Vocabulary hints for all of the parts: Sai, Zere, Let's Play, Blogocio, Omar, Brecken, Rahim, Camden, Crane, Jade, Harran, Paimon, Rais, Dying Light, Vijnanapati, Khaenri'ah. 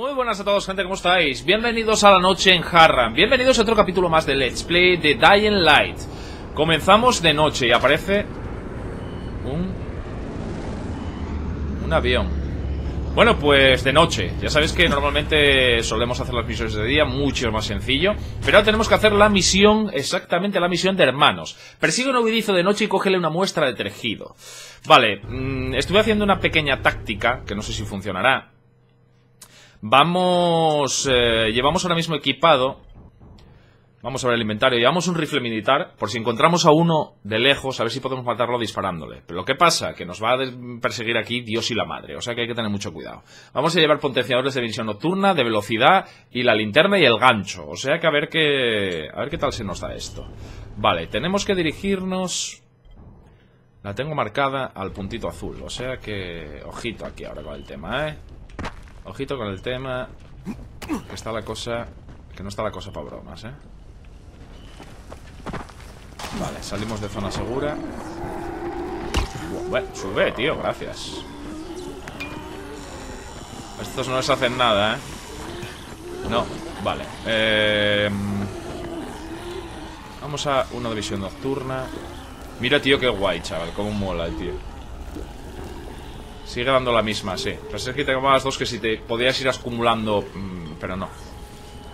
Muy buenas a todos, gente, ¿cómo estáis? Bienvenidos a la noche en Harran. Bienvenidos a otro capítulo más de Let's Play de Dying Light. Comenzamos de noche y aparece un avión. Bueno, pues de noche. Ya sabéis que normalmente solemos hacer las misiones de día, mucho más sencillo. Pero ahora tenemos que hacer la misión, exactamente la misión de hermanos. Persigue un huidizo de noche y cógele una muestra de tejido. Vale, estuve haciendo una pequeña táctica, que no sé si funcionará. Vamos, llevamos ahora mismo equipado. Vamos a ver el inventario. Llevamos un rifle militar, por si encontramos a uno de lejos, a ver si podemos matarlo disparándole. Pero lo que pasa, que nos va a perseguir aquí Dios y la madre, o sea que hay que tener mucho cuidado. Vamos a llevar potenciadores de visión nocturna, de velocidad, y la linterna y el gancho. O sea que a ver qué tal se nos da esto. Vale, tenemos que dirigirnos. La tengo marcada al puntito azul, o sea que ojito aquí ahora con el tema, Ojito con el tema. Que está la cosa. Que no está la cosa para bromas, Vale, salimos de zona segura. Bueno, sube, tío, gracias. Estos no les hacen nada, No, vale. Vamos a uno de visión nocturna. Mira, tío, qué guay, chaval. Cómo mola el tío. Sigue dando la misma, sí. Pensé que te acababas dos que si te podías ir acumulando, pero no.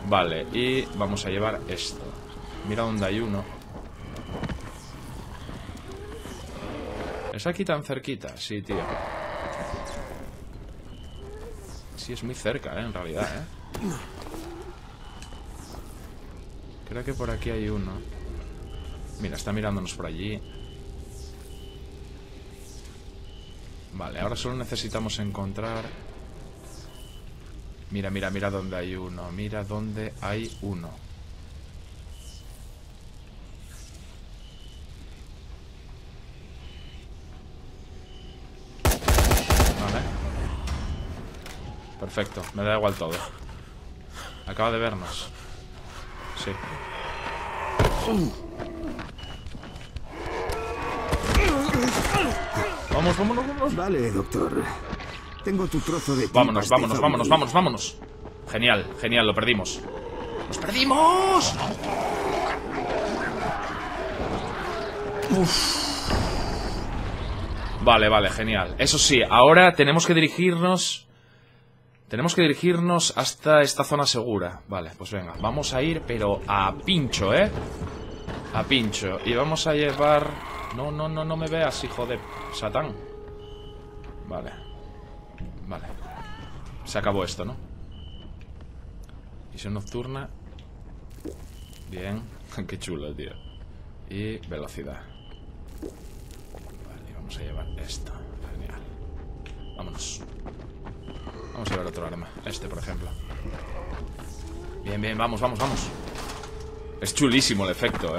Vale, y vamos a llevar esto. Mira dónde hay uno. ¿Es aquí tan cerquita? Sí, tío. Sí, es muy cerca, en realidad, Creo que por aquí hay uno. Mira, está mirándonos por allí. Vale, ahora solo necesitamos encontrar... Mira, mira, mira dónde hay uno. Mira dónde hay uno. Vale. Perfecto, me da igual todo. Acaba de vernos. Sí. Vamos, vámonos, vámonos. Vale, doctor. Tengo tu trozo de... Vámonos, vámonos, vámonos, vámonos, vámonos. Genial, genial, lo perdimos. ¡Nos perdimos! Uf. Vale, vale, genial. Eso sí, ahora tenemos que dirigirnos... hasta esta zona segura. Vale, pues venga, vamos a ir, pero a pincho, A pincho. Y vamos a llevar... No, no, no, no me veas, hijo de Satán. Vale. Vale. Se acabó esto, ¿no? Visión nocturna. Bien. Qué chulo, tío. Y velocidad. Vale, vamos a llevar esto. Genial. Vámonos. Vamos a ver otro arma. Este, por ejemplo. Bien, bien, vamos, vamos, vamos. Es chulísimo el efecto,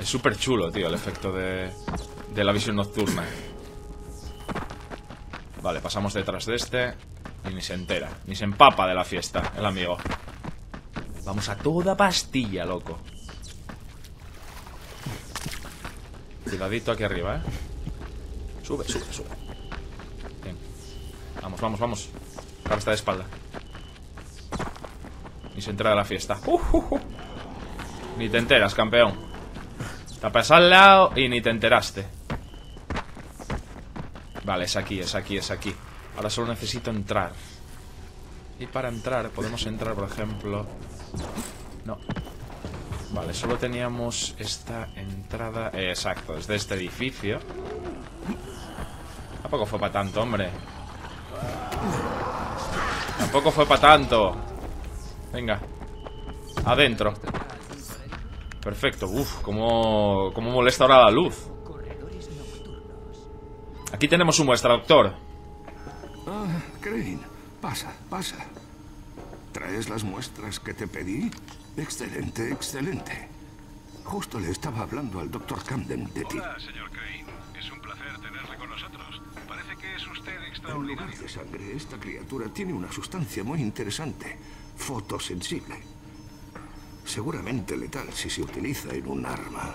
Es súper chulo, tío, el efecto de la visión nocturna. Vale, pasamos detrás de este. Y ni se entera, ni se empapa de la fiesta, el amigo. Vamos a toda pastilla, loco. Cuidadito aquí arriba, Sube, sube, sube. Bien. Vamos, vamos, vamos. Ahora está de espalda. Ni se entera de la fiesta. Ni te enteras, campeón. Te pasas al lado y ni te enteraste. Vale, es aquí, es aquí, es aquí. Ahora solo necesito entrar. Y para entrar, podemos entrar, por ejemplo... No. Vale, solo teníamos esta entrada... exacto, desde este edificio. Tampoco fue para tanto, hombre. Tampoco fue para tanto. Venga. Adentro. Perfecto, uff, cómo molesta ahora la luz. Aquí tenemos su muestra, doctor. Ah, Crane, pasa, pasa. ¿Traes las muestras que te pedí? Excelente, excelente. Justo le estaba hablando al doctor Camden de ti. Hola, señor Crane, es un placer tenerle con nosotros. Parece que es usted extraordinario. En lugar de sangre, esta criatura tiene una sustancia muy interesante, fotosensible. Seguramente letal si se utiliza en un arma.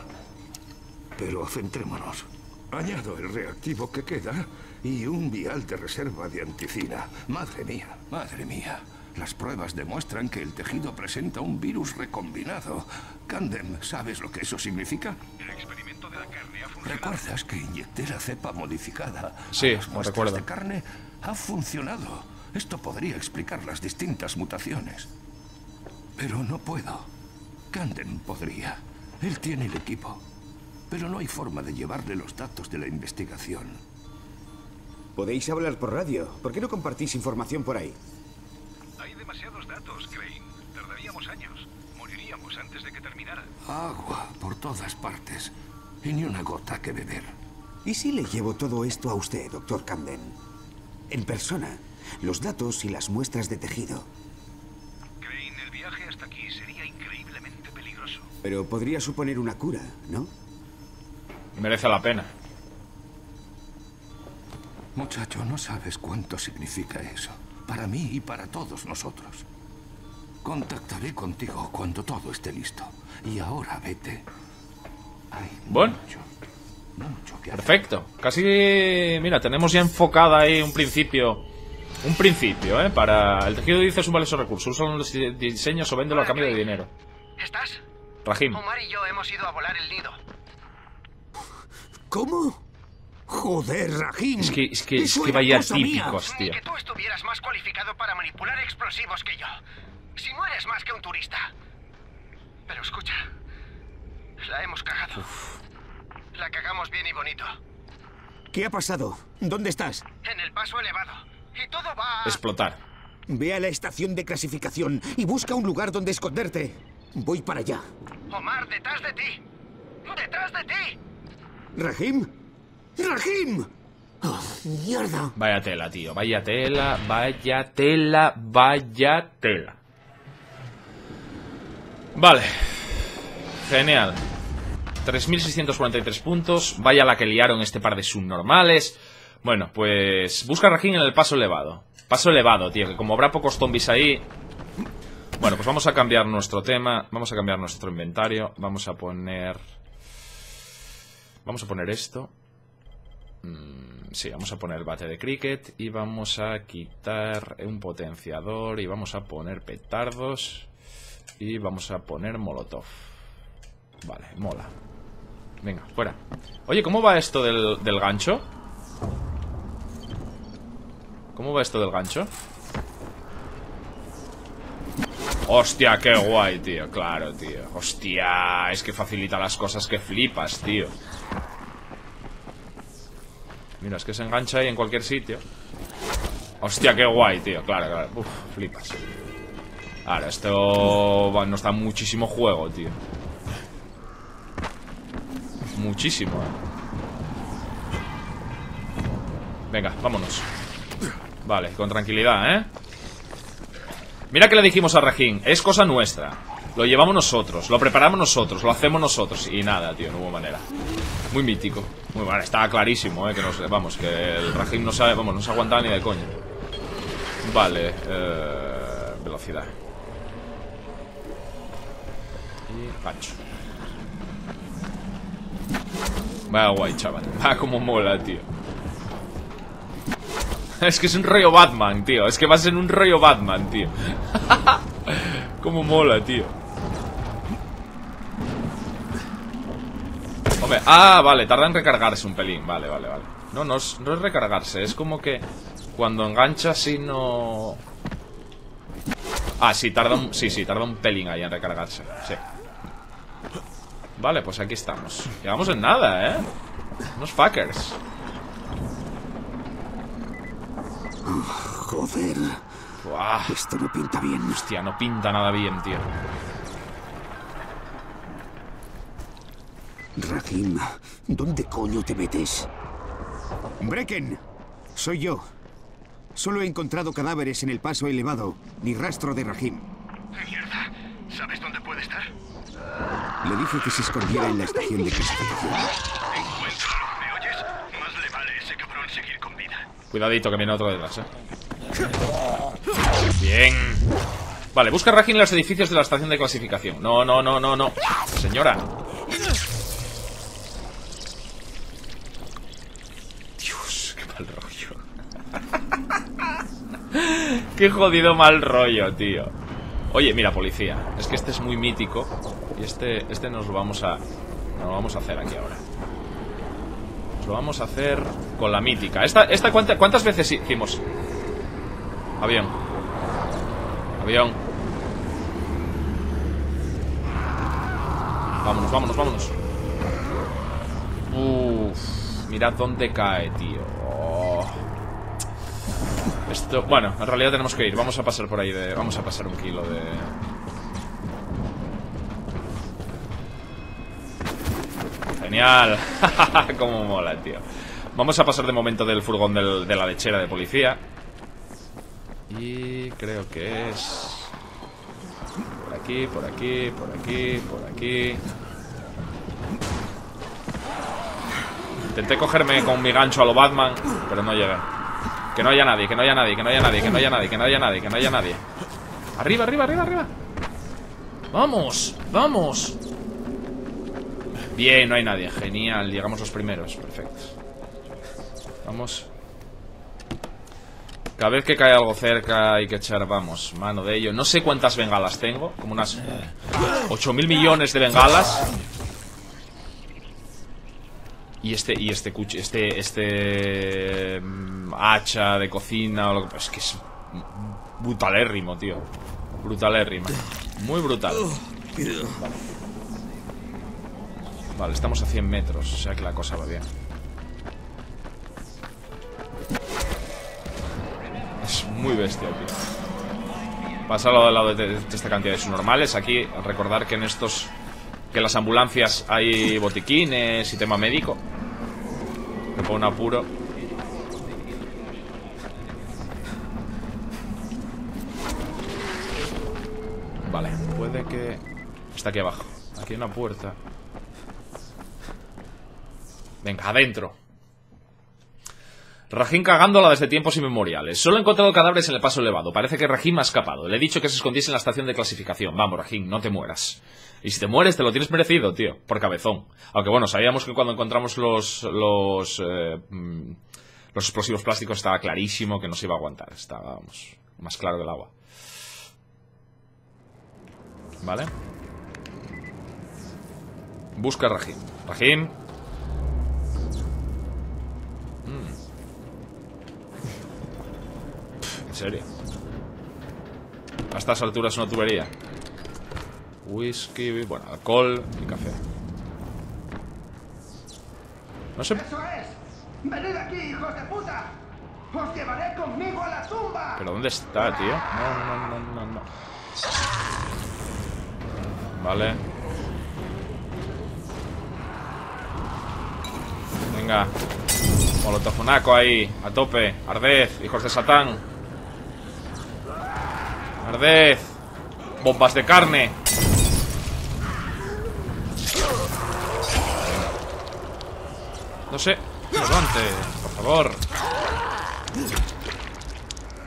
Pero centrémonos. Añado el reactivo que queda y un vial de reserva de anticina. Madre mía, madre mía. Las pruebas demuestran que el tejido presenta un virus recombinado. Camden, ¿sabes lo que eso significa? El experimento de la carne ha funcionado. ¿Recuerdas que inyecté la cepa modificada? Sí, las muestras de carne ha funcionado. Esto podría explicar las distintas mutaciones. Pero no puedo. Camden podría. Él tiene el equipo. Pero no hay forma de llevarle los datos de la investigación. Podéis hablar por radio. ¿Por qué no compartís información por ahí? Demasiados datos, Crane. Tardaríamos años. Moriríamos antes de que terminara. Agua por todas partes. Y ni una gota que beber. ¿Y si le llevo todo esto a usted, doctor Camden? En persona. Los datos y las muestras de tejido. Crane, el viaje hasta aquí sería increíblemente peligroso. Pero podría suponer una cura, ¿no? Merece la pena. Muchacho, no sabes cuánto significa eso. Para mí y para todos nosotros. Contactaré contigo cuando todo esté listo. Y ahora vete. Ay, bueno. Mucho que hacer. Perfecto. Casi... Mira, tenemos ya enfocada ahí un principio. Un principio, ¿eh? Para... El tejido dice, súmale esos recursos. Úsalo los diseños o véndelo a cambio de dinero. ¿Estás? Rahim. Omar y yo hemos ido a volar el nido. ¿Cómo? Joder, Rahim. Es que vaya típicos, tío. Ni que tú estuvieras más cualificado para manipular explosivos que yo. Si no eres más que un turista. Pero escucha, la hemos cagado. Uf. La cagamos bien y bonito. ¿Qué ha pasado? ¿Dónde estás? En el paso elevado. Y todo va a... explotar. Ve a la estación de clasificación y busca un lugar donde esconderte. Voy para allá. Omar, detrás de ti. ¡Detrás de ti! ¿Rahim? ¡Rahim! Oh, ¡mierda! Vaya tela, tío. Vaya tela, vaya tela, vaya tela. Vale. Genial. 3.643 puntos. Vaya la que liaron este par de subnormales. Bueno, pues... busca a Rahim en el paso elevado. Paso elevado, tío. Que como habrá pocos zombies ahí... Bueno, pues vamos a cambiar nuestro tema. Vamos a cambiar nuestro inventario. Vamos a poner... vamos a poner esto. Sí, vamos a poner el bate de cricket y vamos a quitar un potenciador y vamos a poner petardos y vamos a poner molotov. Vale, mola. Venga, fuera. Oye, ¿cómo va esto del gancho? ¿Cómo va esto del gancho? Hostia, qué guay, tío. Claro, tío. Hostia, es que facilita las cosas que flipas, tío. Mira, es que se engancha ahí en cualquier sitio. Hostia, qué guay, tío. Claro, claro. Uf, flipas. Ahora, esto nos da muchísimo juego, tío. Muchísimo, eh. Venga, vámonos. Vale, con tranquilidad, eh. Mira que le dijimos a Rahim. Es cosa nuestra. Lo llevamos nosotros, lo preparamos nosotros, lo hacemos nosotros. Y nada, tío, no hubo manera. Muy mítico. Muy bueno, estaba clarísimo, que nos... Vamos, que el Rahim no sabe... Vamos, no se aguantaba ni de coño. Vale, velocidad. Y gancho. Va guay, chaval. Va como mola, tío. Es que es un rollo Batman, tío. Es que vas en un rollo Batman, tío. Como mola, tío. Hombre, ah, vale, tarda en recargarse un pelín. Vale, vale, vale. No es recargarse, es como que cuando engancha sí no... Ah, sí, tarda un... Sí, tarda un pelín ahí en recargarse. Sí. Vale, pues aquí estamos. Llegamos en nada, ¿eh? Unos fuckers. Joder. Uah. Esto no pinta bien. Hostia, no pinta nada bien, tío. Rahim, ¿dónde coño te metes? Brecken, soy yo. Solo he encontrado cadáveres en el paso elevado. Ni rastro de Rahim. ¡Mierda! ¿Sabes dónde puede estar? Le dije que se escondiera en la estación de clasificación. Encuéntralo, ¿me oyes? Más le vale a ese cabrón seguir con vida. Cuidadito, que viene otro detrás, eh. Bien. Vale, busca a Rahim en los edificios de la estación de clasificación. No. Señora. Qué jodido mal rollo, tío. Oye, mira, policía. Es que este es muy mítico. Y este nos lo vamos a... Nos lo vamos a hacer aquí ahora. Nos lo vamos a hacer con la mítica. ¿Esta cuántas veces hicimos? Avión. Avión. Vámonos, vámonos, vámonos. Uff. Mirad dónde cae, tío. Oh. Esto... Bueno, en realidad tenemos que ir. Vamos a pasar por ahí de... Vamos a pasar un kilo de... Genial. Como mola, tío. Vamos a pasar de momento del furgón de la lechera de policía. Y creo que es... Por aquí, por aquí, por aquí, por aquí. Intenté cogerme con mi gancho a lo Batman, pero no llegué. Que no haya nadie, que no haya nadie, que no haya nadie, que no haya nadie, que no haya nadie, que no haya nadie. Arriba, arriba, arriba, arriba. Vamos, vamos. Bien, no hay nadie. Genial, llegamos los primeros. Perfecto. Vamos. Cada vez que cae algo cerca hay que echar, vamos, mano de ello. No sé cuántas bengalas tengo. Como unas 8.000 millones de bengalas. Y este hacha de cocina o lo que... Es que es brutalérrimo, tío. Brutalérrimo. Muy brutal. Vale, estamos a 100 metros. O sea que la cosa va bien. Es muy bestia, tío. Pasarlo al lado de esta cantidad de subnormales. Aquí, recordar que en estos... Que en las ambulancias hay botiquines y tema médico. Me pongo un apuro. Vale, puede que... Está aquí abajo. Aquí hay una puerta. Venga, adentro. Rahim cagándola desde tiempos inmemoriales. Solo he encontrado cadáveres en el paso elevado. Parece que Rahim ha escapado. Le he dicho que se escondiese en la estación de clasificación. Vamos, Rahim, no te mueras. Y si te mueres, te lo tienes merecido, tío. Por cabezón. Aunque bueno, sabíamos que cuando encontramos los explosivos plásticos estaba clarísimo que no se iba a aguantar. Estaba, vamos, más claro que el agua. Vale. Busca a Rahim. Rahim. ¿En serio? A estas alturas una tubería. Whisky, bueno, alcohol y café. No sé. ¡Eso es! ¡Venid aquí, hijos de puta! ¡Os llevaré conmigo a la tumba! ¿Pero dónde está, tío? No, no, no, no, no. Vale. Venga. Molotofunaco ahí, a tope. Ardez, hijos de Satán. Ardez. Bombas de carne. No sé. Levante, por favor.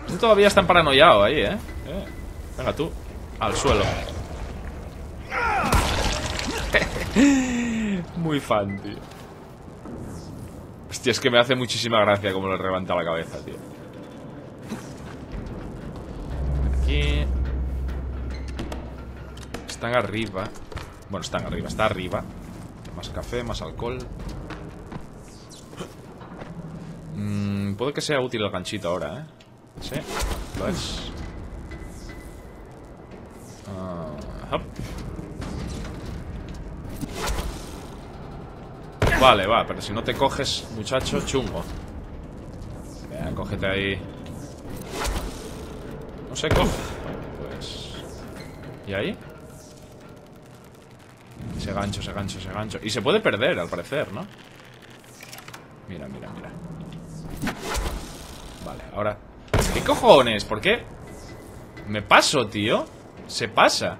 Tú todavía están paranoiados ahí, ¿eh? Venga tú. Al suelo. Muy fan, tío. Hostia, es que me hace muchísima gracia como le levanta la cabeza, tío. Están arriba. Bueno, están arriba, está arriba. Más café, más alcohol. Puede que sea útil el ganchito ahora, ¿eh? Sí, lo es. Vale, va, pero si no te coges, muchacho, chungo. Venga, cógete ahí. No se coge. Pues... ¿Y ahí? Ese gancho, ese gancho, ese gancho. Y se puede perder, al parecer, ¿no? Mira, mira, mira. Vale, ahora... ¿Qué cojones? ¿Por qué? Me paso, tío. Se pasa.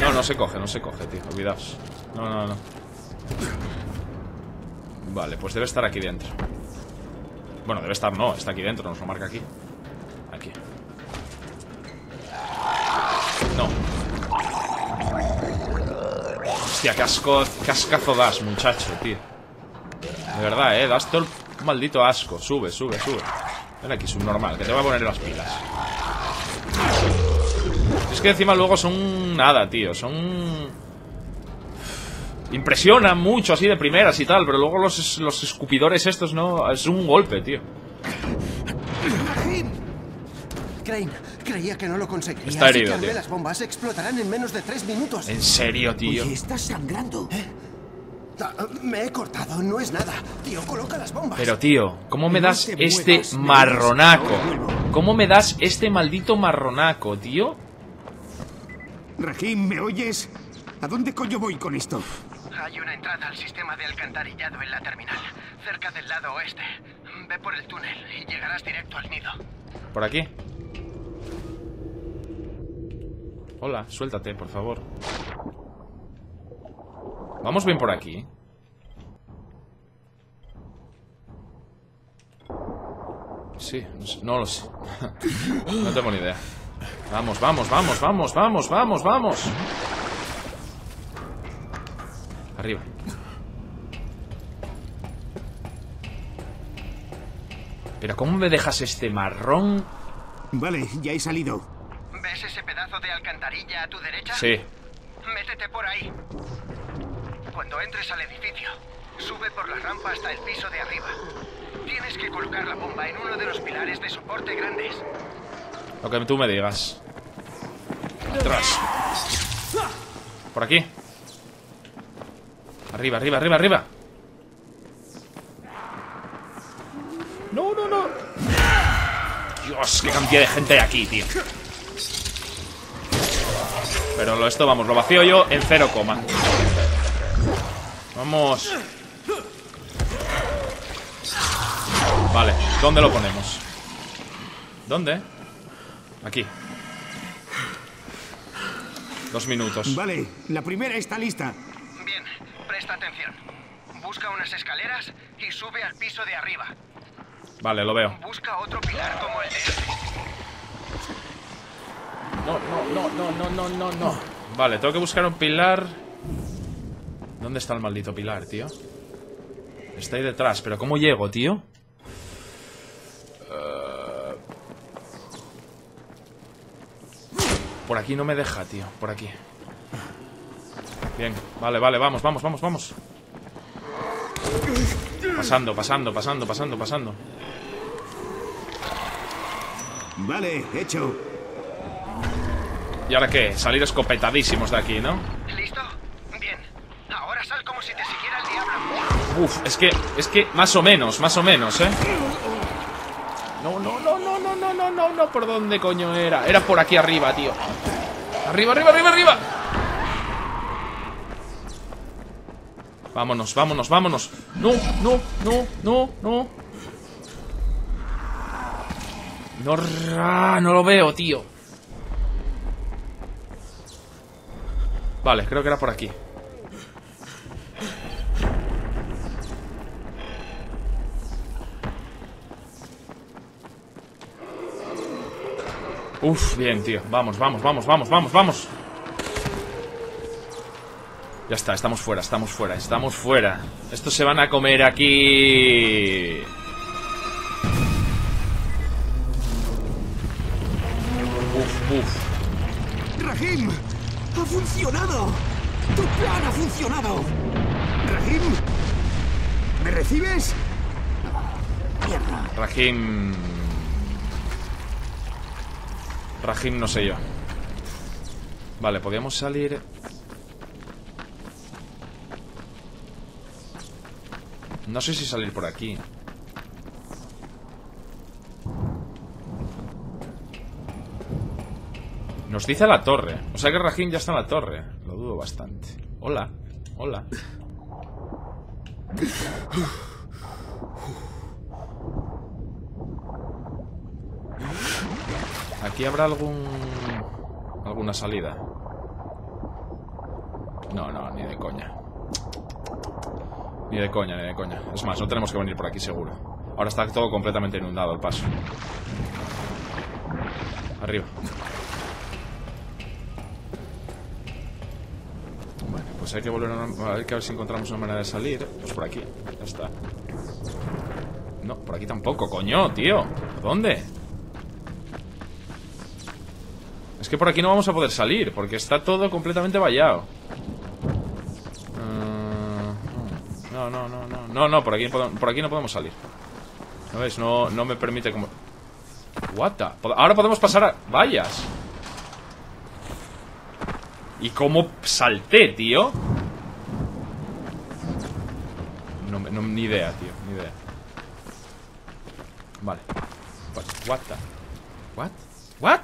No, no se coge, no se coge, tío. Olvidaos. No, no, no. Vale, pues debe estar aquí dentro. Bueno, debe estar, no, está aquí dentro, nos lo marca aquí. Aquí. No. Hostia, qué ascazo das, muchacho, tío. De verdad, das todo el maldito asco. Sube, sube, sube. Ven aquí, subnormal, que te voy a poner las pilas. Es que encima luego son nada, tío. Son... impresionan mucho así de primeras y tal, pero luego los escupidores estos no... es un golpe, tío. Crane. Creía que no lo conseguiría. Está herido, tío. Las bombas explotarán en menos de 3 minutos. ¿En serio, tío? Oye, ¿estás sangrando? ¿Eh? Me he cortado, no es nada. Tío, coloca las bombas. Pero, tío, ¿cómo me das este marronaco? ¿Cómo me das este maldito marronaco, tío? Rahim, ¿me oyes? ¿A dónde coño voy con esto? Hay una entrada al sistema de alcantarillado en la terminal, cerca del lado oeste. Ve por el túnel y llegarás directo al nido. ¿Por aquí? Hola, suéltate, por favor. Vamos bien por aquí. Sí, no lo sé. No tengo ni idea. Vamos, vamos, vamos, vamos, vamos, vamos, vamos. Arriba. Pero ¿cómo me dejas este marrón? Vale, ya he salido. ¿Ves ese pedazo de alcantarilla a tu derecha? Sí. Métete por ahí. Cuando entres al edificio, sube por la rampa hasta el piso de arriba. Tienes que colocar la bomba en uno de los pilares de soporte grandes. Lo que tú me digas. Atrás. Por aquí. Arriba, arriba, arriba, arriba. No, no, no. Dios, qué cantidad de gente hay aquí, tío. Pero esto, vamos, lo vacío yo en 0, vamos. Vale, ¿dónde lo ponemos? ¿Dónde? Aquí. 2 minutos. Vale, la primera está lista. Bien, presta atención. Busca unas escaleras y sube al piso de arriba. Vale, lo veo. Busca otro pilar como el de este. No, no, no, no, no, no, no, no. Vale, tengo que buscar un pilar. ¿Dónde está el maldito pilar, tío? Está ahí detrás, pero ¿cómo llego, tío? Por aquí no me deja, tío, por aquí. Bien, vale, vale, vamos, vamos, vamos, vamos. Pasando, pasando, pasando, pasando, pasando. Vale, hecho. ¿Y ahora qué? Salir escopetadísimos de aquí, ¿no? ¿Listo? Bien. Ahora sal como si te siguiera el diablo. Uf, es que más o menos, ¿eh? No, no, no, no, no, no, no, no, no. ¿Por dónde coño era? Era por aquí arriba, tío. Arriba, arriba, arriba, arriba. Vámonos, vámonos, vámonos. No, no, no, no, no. No, no lo veo, tío. Vale, creo que era por aquí. Uf, bien, tío. Vamos, vamos, vamos, vamos, vamos, vamos. Ya está, estamos fuera, estamos fuera, estamos fuera. Estos se van a comer aquí. Uf, uf. Rahim. ¡Ha funcionado! ¡Tu plan ha funcionado! ¡Rahim! ¿Me recibes? ¡Mierda! Rahim... Rahim no sé yo. Vale, podíamos salir... No sé si salir por aquí. Nos dice la torre. O sea que Rahim ya está en la torre. Lo dudo bastante. Hola. Hola. Aquí habrá alguna salida. No, no, ni de coña. Ni de coña, ni de coña. Es más, no tenemos que venir por aquí seguro. Ahora está todo completamente inundado el paso. Arriba. Pues hay que volver a ver si encontramos una manera de salir. Pues por aquí, ya está. No, por aquí tampoco, coño, tío. dónde? Es que por aquí no vamos a poder salir, porque está todo completamente vallado. No, por aquí no podemos salir. ¿No ves? No me permite como... What the... Ahora podemos pasar a... vallas. ¿Y cómo salté, tío? No, ni idea, tío, ni idea. Vale. What the... What?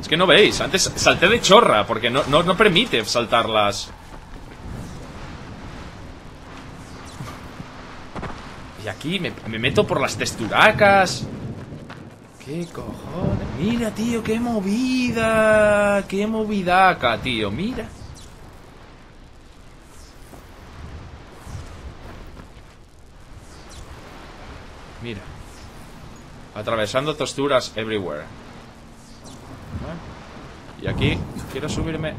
Es que no veis, antes salté de chorra, porque no permite saltarlas. Y aquí me meto por las texturacas. ¿Qué cojones? Mira, tío, qué movida. Qué movidaca, tío, mira. Mira. Atravesando texturas everywhere. Y aquí, quiero subirme.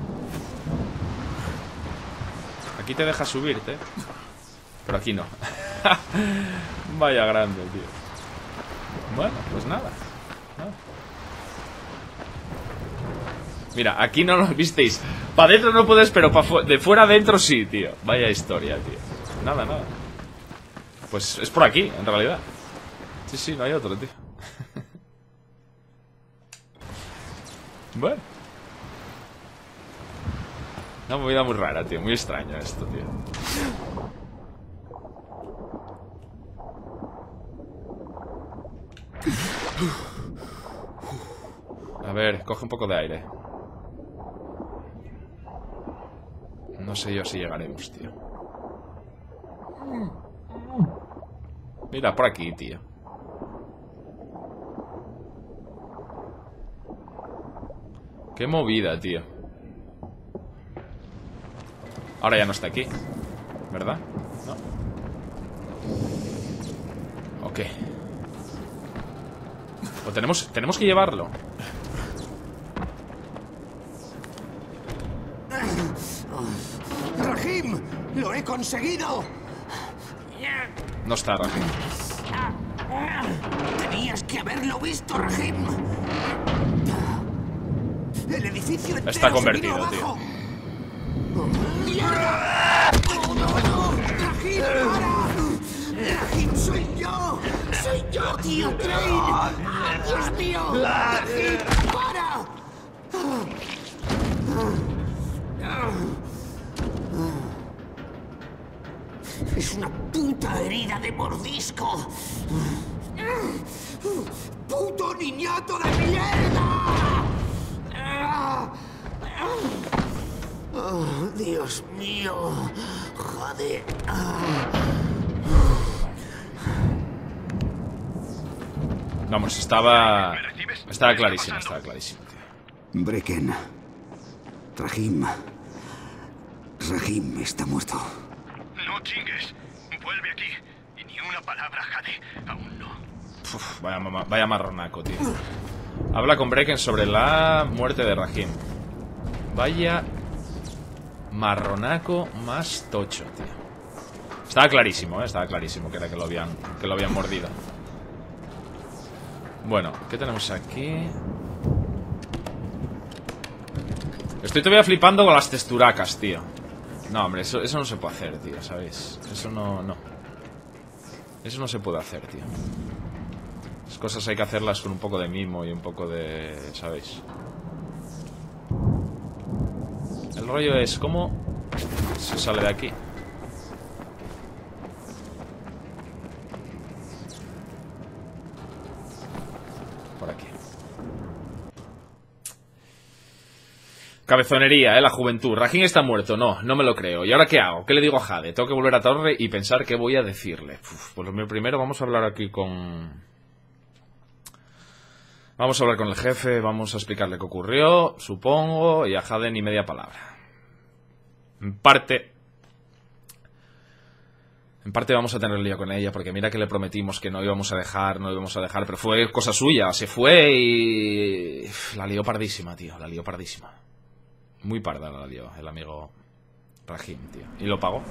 Aquí te deja subirte. Pero aquí no. Vaya grande, tío. Bueno, pues nada. Mira, aquí no lo visteis. Para adentro no puedes, pero de fuera adentro sí, tío. Vaya historia, tío. Nada. Pues es por aquí, en realidad. Sí, no hay otro, tío. Bueno. Una movida muy rara, tío. Muy extraño esto, tío. A ver, coge un poco de aire. No sé yo si llegaremos, tío. Mira, por aquí, tío. Qué movida, tío. Ahora ya no está aquí, ¿verdad? No. Ok. O tenemos que llevarlo. ¡Rahim! ¡Lo he conseguido! No está, Rahim. Tenías que haberlo visto, Rahim. El edificio está convertido, tío. ¡Rahim, soy yo, tío Crane! ¡Dios mío! ¡Rahim, para! Es una puta herida de mordisco. ¡Puto niñato de mierda! Oh, Dios mío, joder. Vamos, estaba clarísimo. Brecken, Rahim está muerto. No chingues, vuelve aquí. Y ni una palabra, Jade, aún no. Uf, vaya marronaco, tío. Habla con Brecken sobre la muerte de Rahim. Vaya marronaco más tocho, tío. Estaba clarísimo, estaba clarísimo que era que lo habían mordido. Bueno, ¿qué tenemos aquí? Estoy todavía flipando con las texturacas, tío. No, hombre, eso no se puede hacer, tío, ¿sabéis? Eso no. Eso no se puede hacer, tío. Las cosas hay que hacerlas con un poco de mimo y un poco de... ¿sabéis? El rollo es cómo se sale de aquí. Por aquí. Cabezonería, la juventud. Rahim está muerto, no me lo creo. ¿Y ahora qué hago? ¿Qué le digo a Jade? Tengo que volver a torre y pensar qué voy a decirle. Uf, pues primero vamos a hablar aquí con... Vamos a hablar con el jefe, vamos a explicarle qué ocurrió, supongo, y a Jade ni media palabra. En parte vamos a tener lío con ella, porque mira que le prometimos que no íbamos a dejar, pero fue cosa suya, se fue y... La lió pardísima, tío, la lió pardísima. Muy parda la dio el amigo Rahim, tío. Y lo pagó.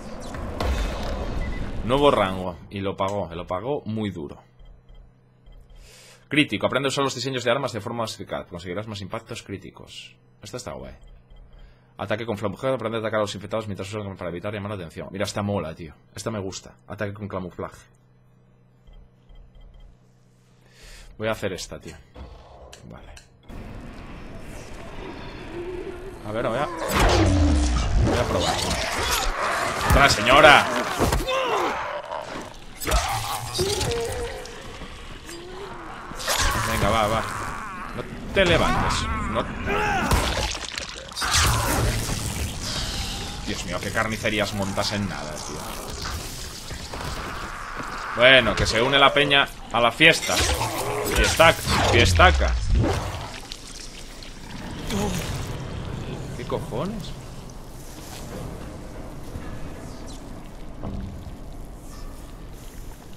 Nuevo rango. Y lo pagó. Lo pagó muy duro. Crítico. Aprende a usar los diseños de armas de forma más eficaz. Conseguirás más impactos críticos. Esta está guay. Ataque con camuflaje. Aprende a atacar a los infectados mientras usas para evitar llamar la atención. Mira, esta mola, tío. Esta me gusta. Ataque con camuflaje. Voy a hacer esta, tío. Vale. A ver, voy a probar. ¡Otra señora! Venga, va, va. No te levantes. No... Dios mío, qué carnicerías montas en nada, tío. Bueno, que se une la peña a la fiesta. Fiestaca, fiestaca. ¿Qué cojones?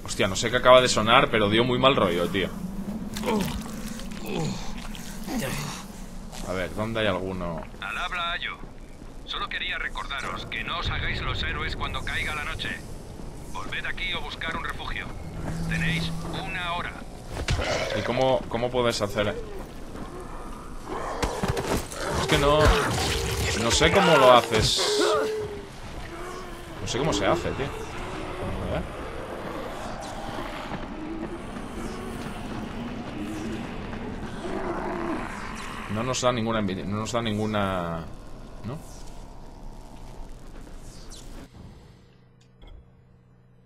Hostia, no sé qué acaba de sonar, pero dio muy mal rollo, tío. A ver, ¿dónde hay alguno? Al habla, yo. Solo quería recordaros que no os hagáis los héroes cuando caiga la noche. Volved aquí o buscar un refugio. Tenéis una hora. ¿Y cómo puedes hacer? Es que no sé cómo lo haces. No sé cómo se hace, tío. A ver. No nos da ninguna envidia. No nos da ninguna... ¿No?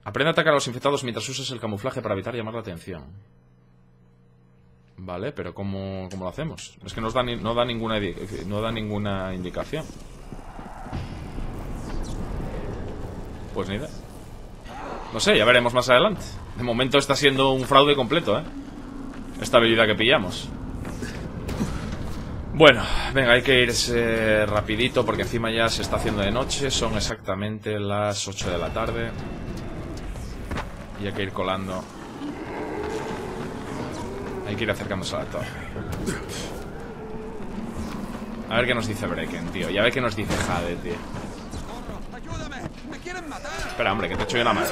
Aprende a atacar a los infectados mientras usas el camuflaje para evitar llamar la atención. Vale, pero ¿cómo lo hacemos? Es que no da ninguna indicación. Pues ni idea. No sé, ya veremos más adelante. De momento está siendo un fraude completo, ¿eh? Esta habilidad que pillamos. Bueno, venga, hay que irse rapidito porque encima ya se está haciendo de noche. Son exactamente las 8 de la tarde. Y hay que ir colando. Hay que ir acercándose a la torre. A ver qué nos dice Brecken, tío. Y a ver qué nos dice Jade, tío. Espera, hombre, que te echo yo una mano.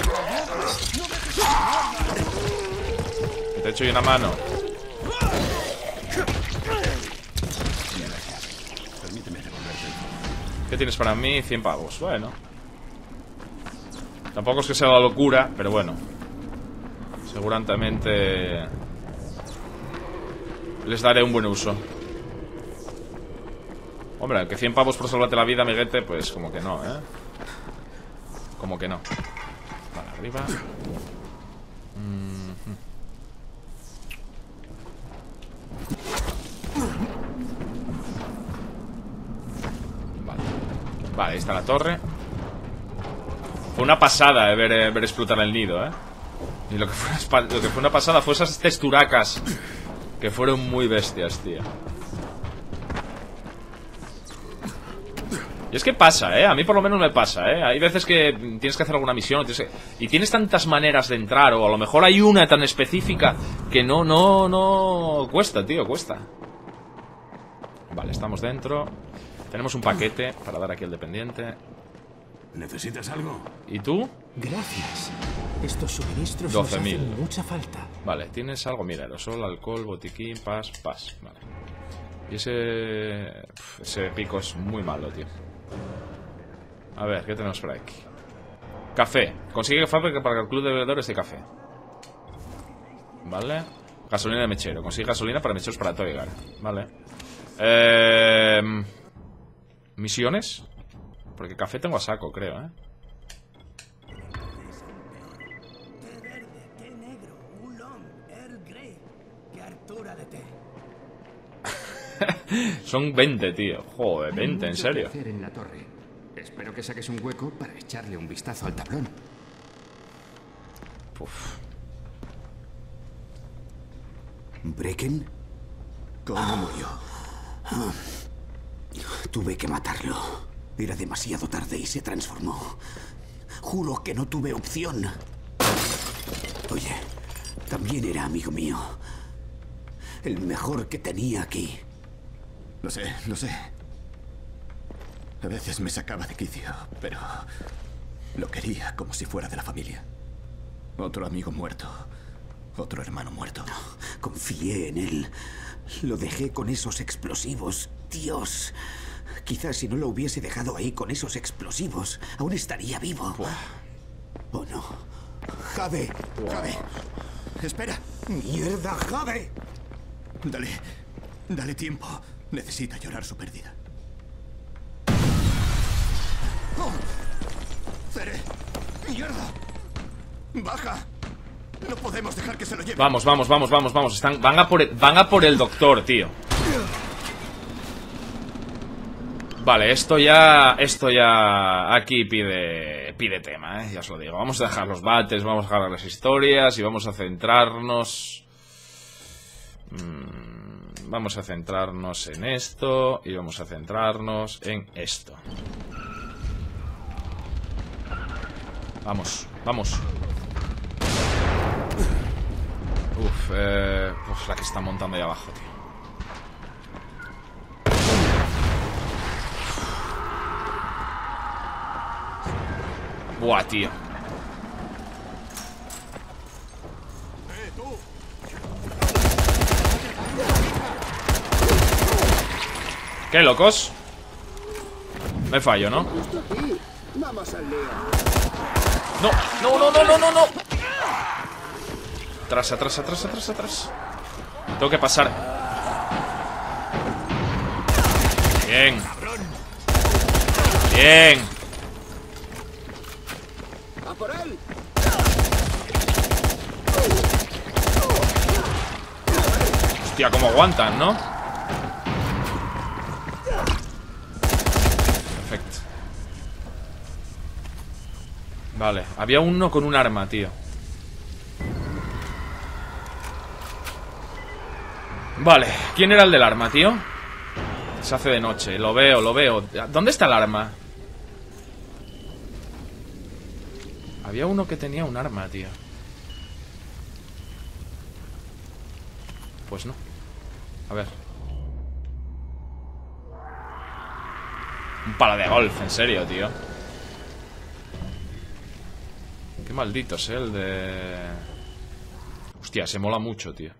Que te echo yo una mano. ¿Qué tienes para mí? 100 pavos. Bueno. Tampoco es que sea la locura, pero bueno. Seguramente... les daré un buen uso. Hombre, que 100 pavos por salvarte la vida, amiguete, pues como que no, ¿eh? Como que no. Para arriba. Vale. Vale, ahí está la torre. Fue una pasada ver explotar el nido, ¿eh? Y lo que fue una pasada fue esas texturacas. Que fueron muy bestias, tío. Y es que pasa, ¿eh? A mí por lo menos me pasa, ¿eh? Hay veces que tienes que hacer alguna misión y tienes tantas maneras de entrar, o a lo mejor hay una tan específica que no... Cuesta, tío, cuesta. Vale, estamos dentro. Tenemos un paquete para dar aquí al dependiente. ¿Necesitas algo? ¿Y tú? Gracias. Estos suministros nos hacen mucha falta. Vale, tienes algo, mira, aerosol, alcohol, botiquín, pas. Vale. Y ese pico es muy malo, tío. A ver, ¿qué tenemos por aquí? Café. Consigue fábrica para el club de bebedores de café. Vale. Gasolina de mechero. Consigue gasolina para mecheros para todo llegar. Vale. Misiones. Porque café tengo a saco, creo, ¿eh? Son 20, tío. Joder, 20, en serio. En la torre. Espero que saques un hueco para echarle un vistazo al tablón. Uf. ¿Brecken? ¿Cómo murió? Tuve que matarlo. Era demasiado tarde y se transformó. Juro que no tuve opción. Oye, también era amigo mío. El mejor que tenía aquí. Lo sé, lo sé. A veces me sacaba de quicio, pero lo quería como si fuera de la familia. Otro amigo muerto, otro hermano muerto. No, confié en él. Lo dejé con esos explosivos. Dios, quizás si no lo hubiese dejado ahí con esos explosivos, aún estaría vivo. Buah. ¿O no? ¡Jade! Buah. ¡Jade! ¡Espera! ¡Mierda, Jade! Dale, dale tiempo. Necesita llorar su pérdida. ¡Oh! ¡Zere! ¡Mierda! ¡Baja! No podemos dejar que se lo lleve. Vamos, vamos, vamos, vamos, vamos. Van a por el doctor, tío. Vale, esto ya aquí pide tema, ya os lo digo. Vamos a dejar los bates, vamos a dejar las historias y vamos a centrarnos. Vamos a centrarnos en esto y vamos a centrarnos en esto. Vamos, vamos. Uf, pues la que está montando ahí abajo, tío. Buah, tío. ¿Qué locos? Me fallo, ¿no? No, no, no, no, no, no, no. Atrás, atrás, atrás, atrás, atrás. Tengo que pasar. Bien. Bien. Hostia, cómo aguantan, ¿no? Perfecto. Vale, había uno con un arma, tío. Vale, ¿quién era el del arma, tío? Se hace de noche, lo veo, lo veo. ¿Dónde está el arma? Había uno que tenía un arma, tío. Pues no. A ver. Un palo de golf, en serio, tío. Qué maldito es el de... Hostia, se mola mucho, tío.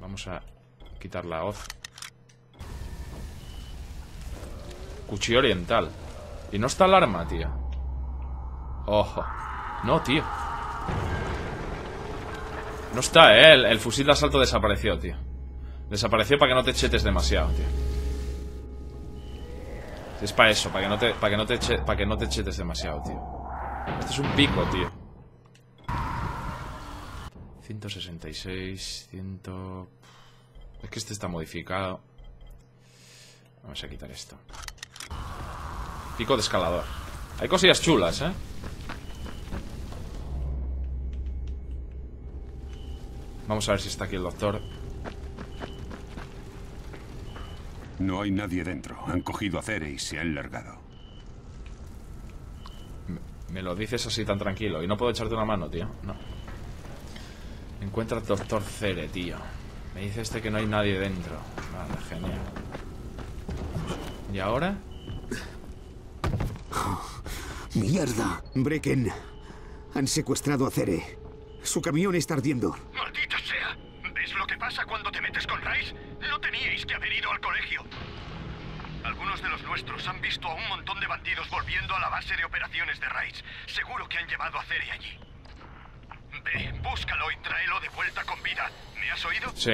Vamos a quitar la hoz. Cuchillo oriental. Y no está el arma, tío. Ojo. No, tío. No está, el fusil de asalto desapareció, tío. Desapareció para que no te chetes demasiado, tío. Es para eso, para que no te chetes demasiado, tío. Este es un pico, tío. 166, 100... Es que este está modificado. Vamos a quitar esto. Pico de escalador. Hay cosillas chulas, ¿eh? Vamos a ver si está aquí el doctor. No hay nadie dentro. Han cogido a Zere y se han largado. Me lo dices así tan tranquilo. Y no puedo echarte una mano, tío. No. Encuentra al doctor Zere, tío. Me dice este que no hay nadie dentro. Vale, genial. ¿Y ahora? ¡Mierda! Brecken, han secuestrado a Zere. Su camión está ardiendo. ¡Maldita sea! ¿Ves lo que pasa cuando te metes con Rais? No teníais que haber ido al colegio. Algunos de los nuestros han visto a un montón de bandidos volviendo a la base de operaciones de Rais. Seguro que han llevado a Zere allí. Ve, búscalo y tráelo de vuelta con vida. ¿Me has oído? Sí.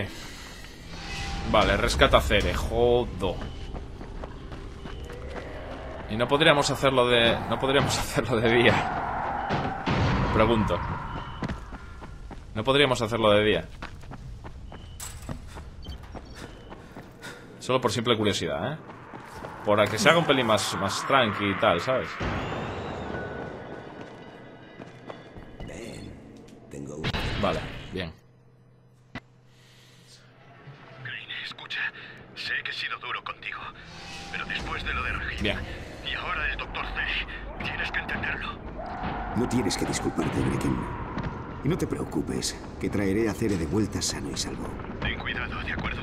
Vale, rescata a Zere. Jodo. Y no podríamos hacerlo de día. Pregunto. No podríamos hacerlo de día. Solo por simple curiosidad, ¿eh? Por a que se haga un pelín más tranqui y tal, ¿sabes? Vale, bien. Crane, escucha. Sé que he sido duro contigo, pero después de lo de Rahim. Bien. Y ahora el doctor Zere. Tienes que entenderlo. No tienes que disculparte, Brecken. Y no te preocupes, que traeré a Zere de vuelta sano y salvo. Ten cuidado, de acuerdo.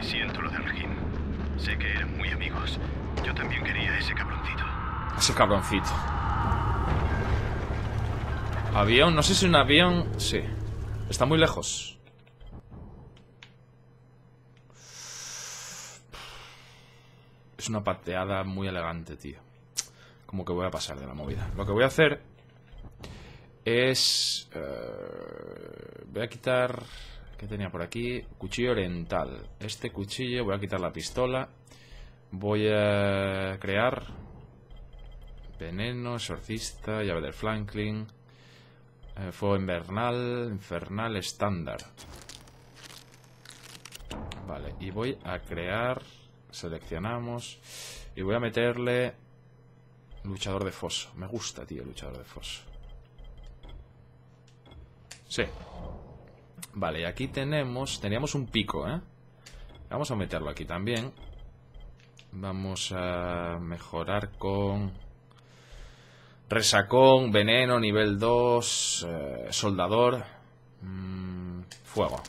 Siento lo de Rahim. Sé que eran muy amigos. Yo también quería a ese cabroncito. Ese cabroncito. Avión, no sé si un avión... Sí. Está muy lejos. Es una pateada muy elegante, tío. Como que voy a pasar de la movida. Lo que voy a hacer es... voy a quitar... ¿Qué tenía por aquí? Cuchillo oriental. Este cuchillo, voy a quitar la pistola. Voy a crear... Veneno, exorcista, llave del Franklin... fuego invernal, infernal estándar. Vale, y voy a crear... Seleccionamos... Y voy a meterle... Luchador de foso. Me gusta, tío, luchador de foso. Sí. Vale, y aquí tenemos... Teníamos un pico, ¿eh? Vamos a meterlo aquí también. Vamos a mejorar con... Resacón, veneno, nivel 2... soldador... fuego.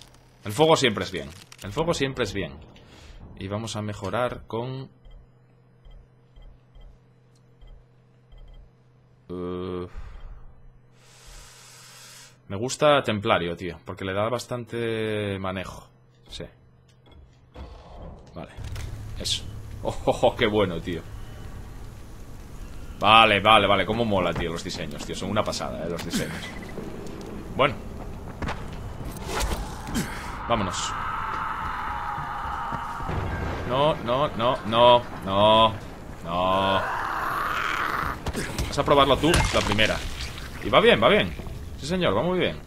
El fuego siempre es bien. El fuego siempre es bien. Y vamos a mejorar con... me gusta templario, tío, porque le da bastante manejo. Sí. Vale. Eso. ¡Oh, qué bueno, tío! Vale, vale, vale. Cómo mola, tío, los diseños, tío. Son una pasada, los diseños. Bueno. Vámonos. No, no, no, no, no. No. Vas a probarlo tú, la primera. Y va bien, va bien. Sí, señor, va muy bien.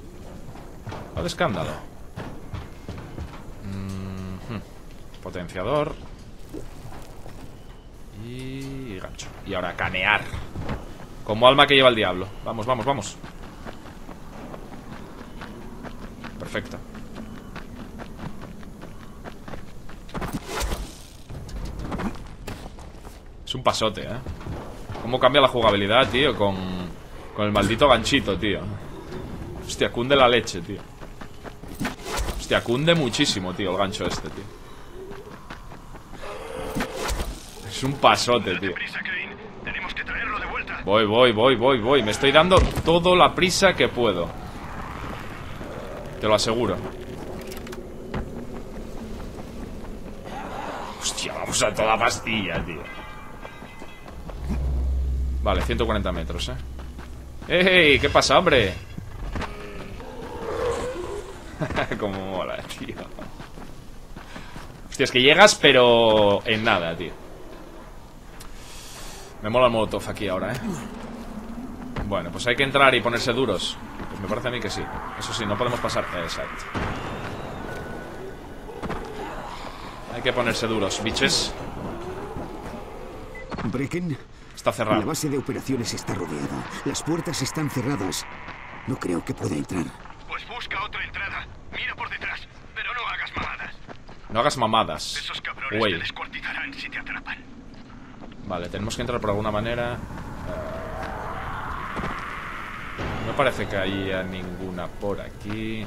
Va de escándalo. Potenciador. Y gancho. Y ahora canear. Como alma que lleva el diablo. Vamos, vamos, vamos. Perfecto. Es un pasote, ¿eh? Cómo cambia la jugabilidad, tío, con el maldito ganchito, tío. Hostia, cunde la leche, tío. Hostia, cunde muchísimo, tío, el gancho este, tío. Es un pasote, tío. Voy, voy, voy, voy, voy. Me estoy dando toda la prisa que puedo. Te lo aseguro. Hostia, vamos a toda pastilla, tío. Vale, 140 metros, eh. ¡Ey! ¿Qué pasa, hombre? Como mola, tío. Hostia, es que llegas, pero en nada, tío. Me mola el molotov aquí ahora, ¿eh? Bueno, pues hay que entrar y ponerse duros. Pues me parece a mí que sí. Eso sí, no podemos pasar. Exacto. Hay que ponerse duros, biches. Brecken, está cerrado. La base de operaciones está rodeada. Las puertas están cerradas. No creo que pueda entrar. Pues busca otra entrada. Mira por detrás, pero no hagas mamadas. No hagas mamadas. Esos cabrones te descuartizarán si te atrapan. Vale, tenemos que entrar por alguna manera. No parece que haya ninguna por aquí.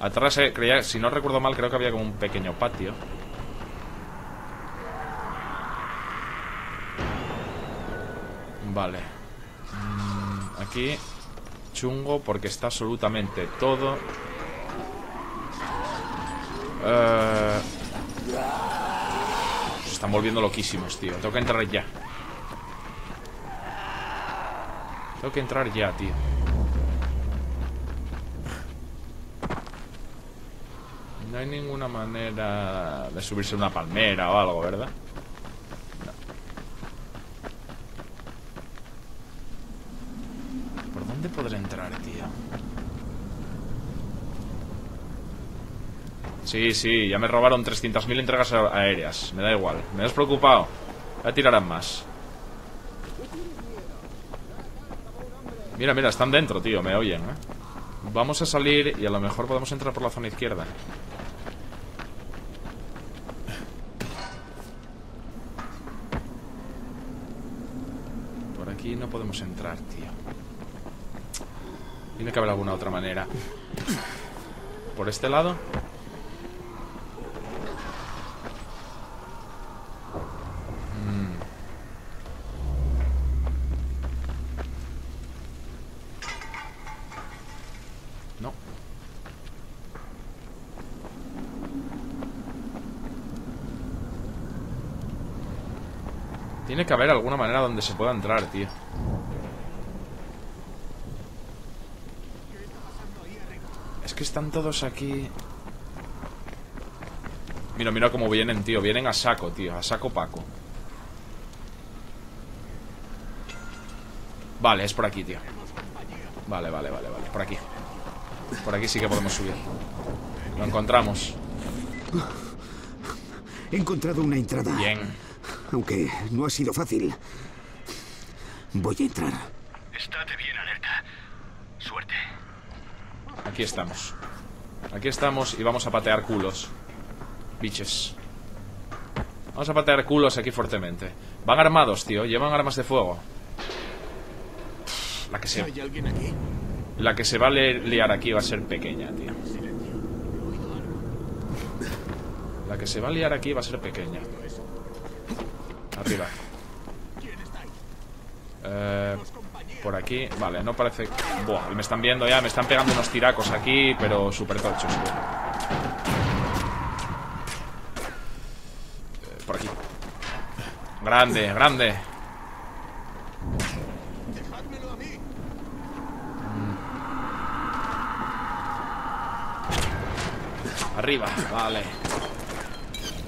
Atrás, creía, si no recuerdo mal, creo que había como un pequeño patio. Vale. Aquí chungo porque está absolutamente todo. Se están volviendo loquísimos, tío. Tengo que entrar ya. Tengo que entrar ya, tío. No hay ninguna manera de subirse a una palmera o algo, ¿verdad? ¿Dónde podré entrar, tío? Sí, sí, ya me robaron 300.000 entregas aéreas. Me da igual. Me has preocupado. Ya tirarán más. Mira, mira, están dentro, tío. Me oyen, ¿eh? Vamos a salir y a lo mejor podemos entrar por la zona izquierda. Por aquí no podemos entrar, tío. Tiene que haber alguna otra manera. ¿Por este lado? No. Tiene que haber alguna manera donde se pueda entrar, tío. Es que están todos aquí. Mira, mira cómo vienen, tío. Vienen a saco, tío. A saco Paco. Vale, es por aquí, tío. Vale, vale, vale, vale. Por aquí. Por aquí sí que podemos subir. Lo encontramos. He encontrado una entrada. Bien. Aunque no ha sido fácil. Voy a entrar. Estate bien alerta. Suerte. Aquí estamos. Aquí estamos y vamos a patear culos. Biches. Vamos a patear culos aquí fuertemente. Van armados, tío. Llevan armas de fuego. La que se... ¿Hay alguien aquí? La que se va a liar aquí va a ser pequeña, tío. La que se va a liar aquí va a ser pequeña. Arriba. Por aquí. Vale, no parece... Buah, me están viendo ya. Me están pegando unos tiracos aquí, pero súper tochos, tío. Por aquí. Grande, grande. Arriba, vale.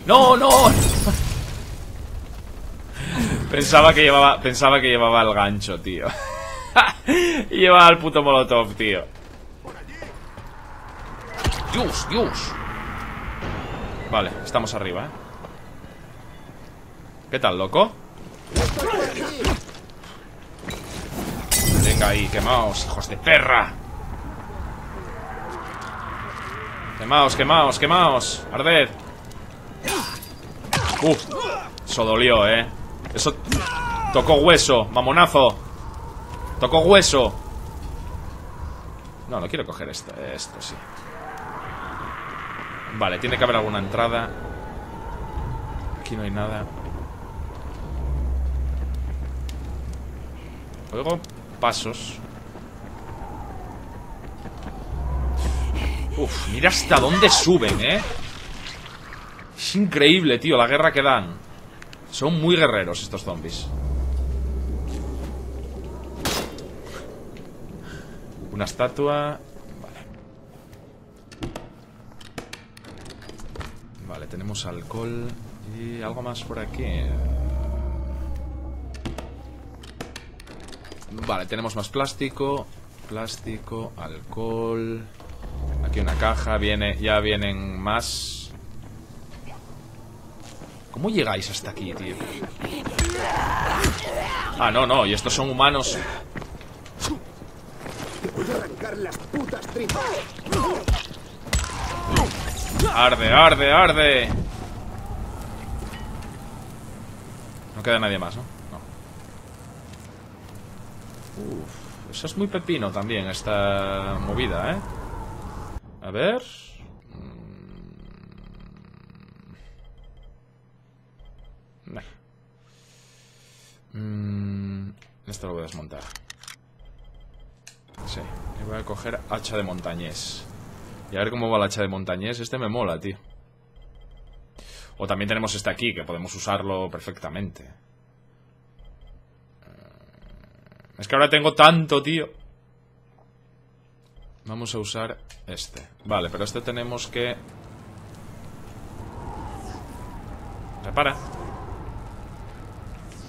¡No, no! Pensaba que llevaba el gancho, tío. Y llevaba el puto molotov, tío. ¡Dios, Dios! Vale, estamos arriba, ¿eh? ¿Qué tal, loco? Venga ahí, quemaos, hijos de perra. Quemaos, quemaos, quemaos. Arded. Eso dolió, eh. Eso tocó hueso, mamonazo. Tocó hueso. No, no quiero coger esto. Esto sí. Vale, tiene que haber alguna entrada. Aquí no hay nada. Oigo pasos. Uf, mira hasta dónde suben, ¿eh? Es increíble, tío, la guerra que dan. Son muy guerreros estos zombies. Una estatua... Vale. Vale, tenemos alcohol. Y algo más por aquí. Vale, tenemos más plástico. Plástico, alcohol... Aquí una caja, viene, ya vienen más. ¿Cómo llegáis hasta aquí, tío? Ah, no, no, y estos son humanos. Arde, arde, arde. No queda nadie más, ¿no? No. Uf, eso es muy pepino también, esta movida, ¿eh? A ver... Nah. Esto lo voy a desmontar. Sí, y voy a coger hacha de montañés. Y a ver cómo va la hacha de montañés. Este me mola, tío. O también tenemos este aquí, que podemos usarlo perfectamente. Es que ahora tengo tanto, tío. Vamos a usar este. Vale, pero este tenemos que... Repara.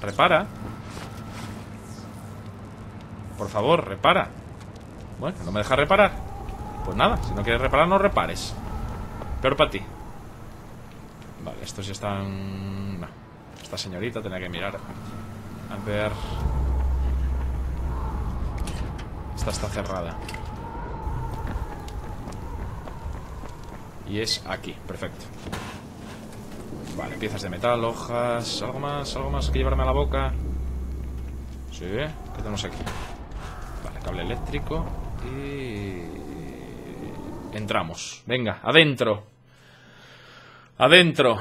Repara. Por favor, repara. Bueno, no me deja reparar. Pues nada, si no quieres reparar, no repares. Peor para ti. Vale, estos ya están... No. Esta señorita tenía que mirar. A ver... Esta está cerrada. Y es aquí, perfecto. Vale, piezas de metal, hojas. Algo más que llevarme a la boca. Sí, ¿qué tenemos aquí? Vale, cable eléctrico. Y... entramos. Venga, adentro. Adentro.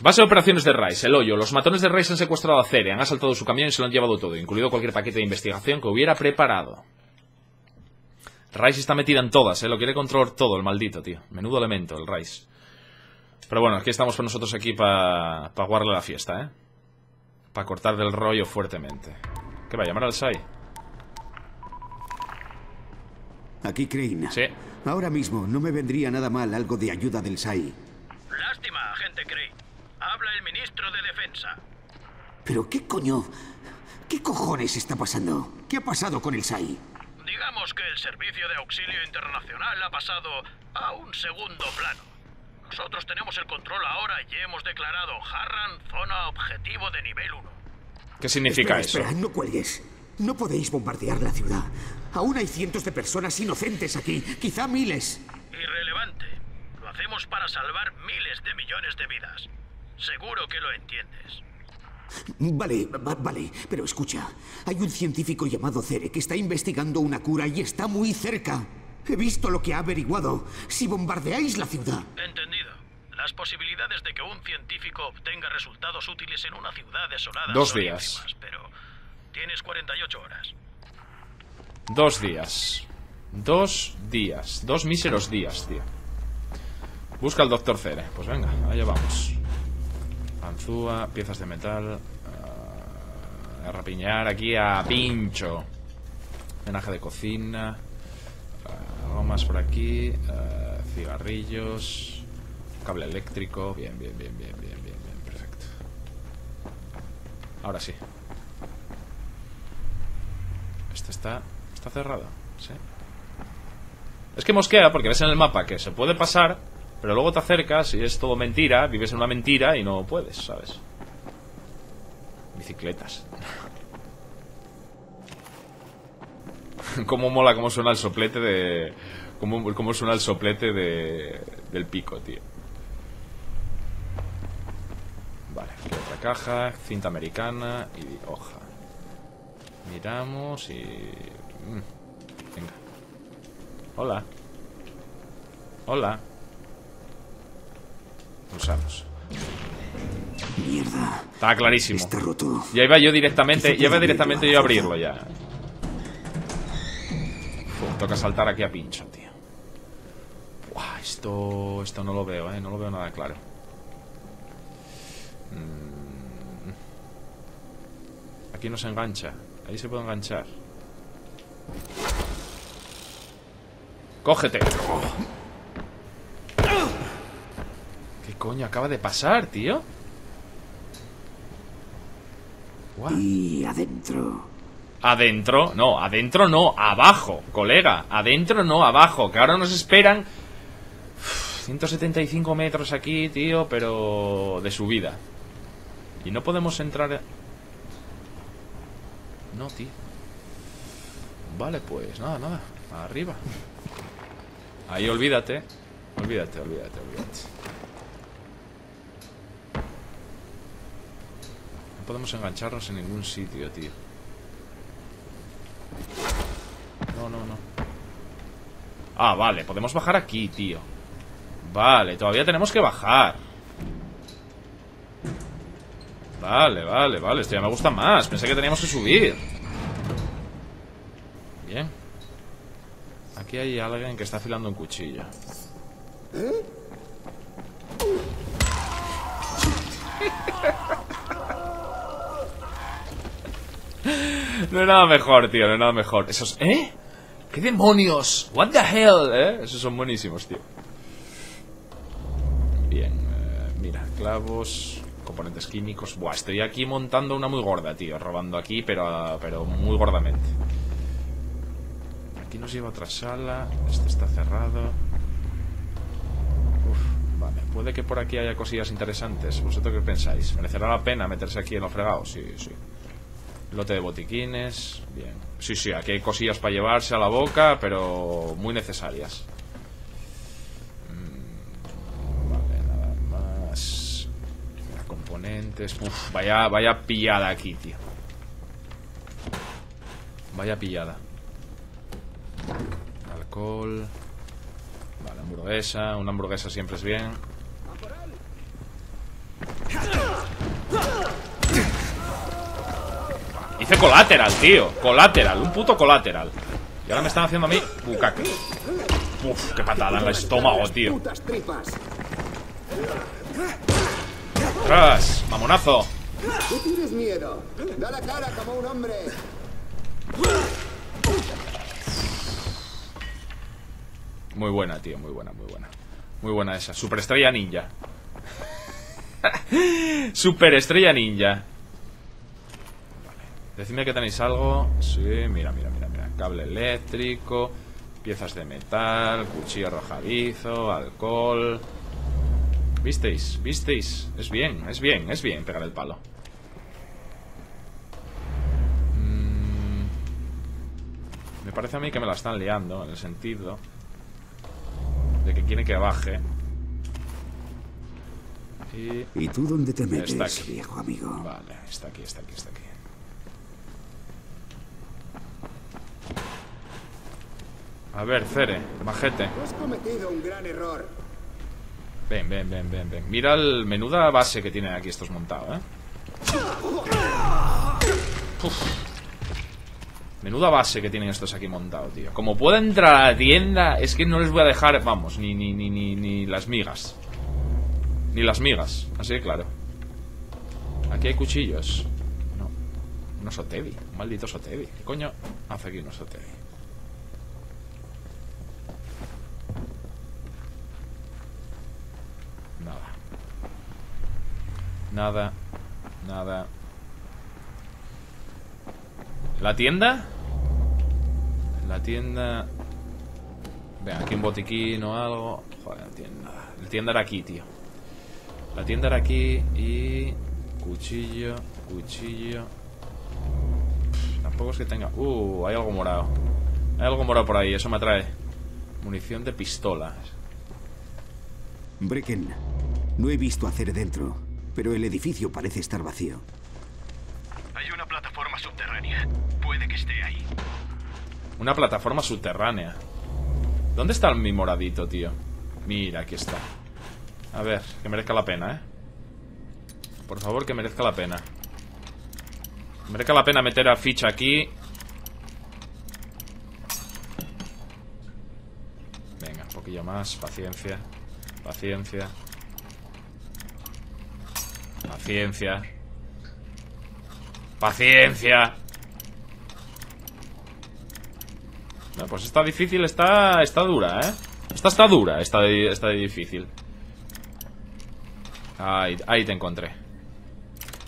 Base de operaciones de Rais, el hoyo. Los matones de Rais han secuestrado a Zere, han asaltado su camión y se lo han llevado todo, incluido cualquier paquete de investigación que hubiera preparado. Rais está metida en todas, lo quiere controlar todo, el maldito, tío. Menudo elemento, el Rais. Pero bueno, aquí estamos con nosotros aquí para aguarle la fiesta, para cortar del rollo fuertemente. ¿Qué va a llamar al Sai? Aquí Crane. Sí. Ahora mismo no me vendría nada mal algo de ayuda del Sai. Lástima, agente Crane. Habla el ministro de Defensa. ¿Pero qué coño? ¿Qué cojones está pasando? ¿Qué ha pasado con el Sai? Digamos que el Servicio de Auxilio Internacional ha pasado a un segundo plano. Nosotros tenemos el control ahora y hemos declarado Harran zona objetivo de nivel 1. ¿Qué significa eso? No cuelgues. No podéis bombardear la ciudad. Aún hay cientos de personas inocentes aquí, quizá miles. Irrelevante. Lo hacemos para salvar miles de millones de vidas. Seguro que lo entiendes. Vale, pero escucha. Hay un científico llamado Zere que está investigando una cura y está muy cerca. He visto lo que ha averiguado. Si bombardeáis la ciudad... Entendido. Las posibilidades de que un científico obtenga resultados útiles en una ciudad desolada... 2 días. Son íntimas, pero tienes 48 horas. 2 días. 2 días. 2 míseros días, tío. Busca al doctor Zere. Pues venga, allá vamos. Anzúa, piezas de metal. A rapiñar aquí a pincho. Menaje de cocina. Gomas por aquí. Cigarrillos. Cable eléctrico. Bien, perfecto. Ahora sí. Este está cerrado, ¿sí? Es que mosquea porque ves en el mapa que se puede pasar, pero luego te acercas y es todo mentira. Vives en una mentira y no puedes, ¿sabes? Bicicletas. Cómo mola, cómo suena el soplete de... Cómo suena el soplete del pico, tío. Vale, aquí otra caja. Cinta americana y hoja. Miramos y... Venga. Hola. Hola. Usamos. Mierda. Está clarísimo. Está roto. Ya iba yo directamente. Ya iba directamente yo a abrirlo ya. Uf, toca saltar aquí a pincho, tío. Buah, esto no lo veo, no lo veo nada claro. Aquí no se engancha. Ahí se puede enganchar. Cógete. Oh. ¿Qué coño acaba de pasar, tío? What? Y adentro. Adentro no, abajo, colega. Adentro no, abajo. Que ahora nos esperan 175 metros aquí, tío, pero de subida. Y no podemos entrar. No, tío. Vale, pues nada. Arriba. Ahí olvídate. Olvídate. No podemos engancharnos en ningún sitio, tío. No. Ah, vale, podemos bajar aquí, tío. Vale, todavía tenemos que bajar. Vale, esto ya me gusta más. Pensé que teníamos que subir. Bien. Aquí hay alguien que está afilando un cuchillo. No hay nada mejor, tío, no hay nada mejor. Esos... ¿Eh? ¿Qué demonios? What the hell, Esos son buenísimos, tío. Bien, mira, clavos, componentes químicos. Buah, estoy aquí montando una muy gorda, tío. Robando aquí, pero muy gordamente. Aquí nos lleva a otra sala. Este está cerrado. Uf, vale, puede que por aquí haya cosillas interesantes. ¿Vosotros qué pensáis? ¿Merecerá la pena meterse aquí en los fregados? Sí. Lote de botiquines. Bien. Sí, aquí hay cosillas para llevarse a la boca, pero muy necesarias. Vale, nada más. Mira, componentes. Uf, vaya pillada aquí, tío. Vaya pillada. alcohol. Vale, hamburguesa. Una hamburguesa siempre es bien. Hice colateral, tío. Colateral, un puto colateral. Y ahora me están haciendo a mí bucaque. Uf, qué patada en el estómago, tío. ¡Tras! ¡Mamonazo! Tú tienes miedo. Da la cara como un hombre. Muy buena, tío, muy buena, muy buena. Muy buena esa, superestrella ninja. Superestrella ninja. Decidme que tenéis algo. Sí, mira, mira, mira, mira. Cable eléctrico, piezas de metal, cuchillo arrojadizo, alcohol. ¿Visteis? ¿Visteis? Es bien, es bien, es bien pegar el palo. Me parece a mí que me la están liando, en el sentido de que quieren que baje. ¿Y tú dónde te metes, viejo amigo? Vale, está aquí, está aquí, está aquí. A ver, Zere, bajete. Has cometido un gran error. Ven, ven, ven, ven, ven. Mira el menuda base que tienen aquí estos montados, ¿eh? Uf. Menuda base que tienen estos aquí montados, tío. Como pueda entrar a la tienda, es que no les voy a dejar, vamos, ni las migas. Ni las migas, así de claro. Aquí hay cuchillos. No, un osotevi, un maldito osotevi. ¿Qué coño hace aquí un osotevi? Nada. Nada. Nada. ¿La tienda? La tienda. Venga, aquí un botiquín o algo. Joder, no tiene nada. La tienda era aquí, tío. La tienda era aquí y... Cuchillo, cuchillo. Tampoco es que tenga... hay algo morado. Hay algo morado por ahí, eso me atrae. Munición de pistolas. Brecken, no he visto hacer dentro, pero el edificio parece estar vacío. Hay una plataforma subterránea. Puede que esté ahí. Una plataforma subterránea. ¿Dónde está mi moradito, tío? Mira, aquí está. A ver, que merezca la pena, ¿eh? Por favor, que merezca la pena. Que merezca la pena meter a ficha aquí. Venga, un poquillo más. Paciencia. Paciencia. Paciencia. Paciencia. No, pues está difícil, está dura, ¿eh? Está dura, está difícil. Ahí te encontré.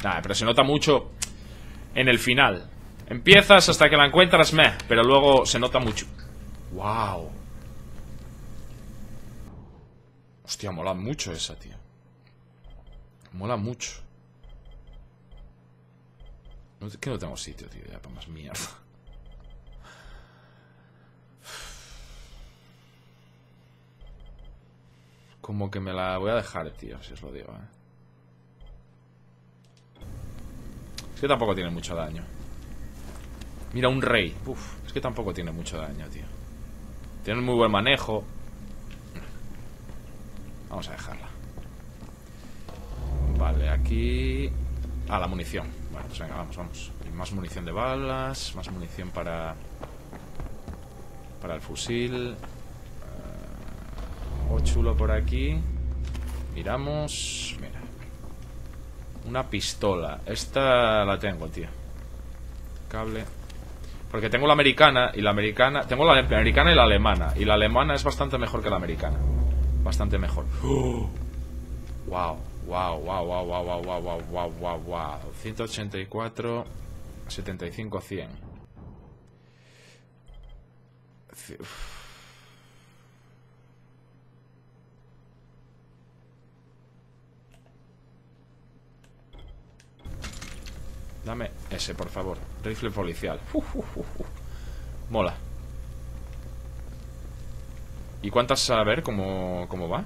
Nah, pero se nota mucho en el final. Empiezas hasta que la encuentras, pero luego se nota mucho. ¡Wow! Hostia, mola mucho esa, tío. Mola mucho. Que no tengo sitio, tío, ya para más mierda. Como que me la voy a dejar, tío, si os lo digo, ¿eh? Es que tampoco tiene mucho daño. Mira, un rey. Uf, es que tampoco tiene mucho daño, tío. Tiene un muy buen manejo. Vamos a dejarla. Vale, aquí... Ah, la munición. Bueno, pues venga, vamos, vamos. Más munición de balas. Más munición para el fusil. Chulo por aquí. Miramos. Mira. Una pistola. Esta la tengo, tío. Cable. Porque tengo la americana y la americana. Tengo la americana y la alemana. Y la alemana es bastante mejor que la americana. Bastante mejor. ¡Oh! Wow, wow, wow, wow, wow, wow, wow, wow, wow, wow, wow. 184, 75, 100. Uf. Dame ese, por favor. Rifle policial. Mola. ¿Y cuántas? A ver, ¿cómo va?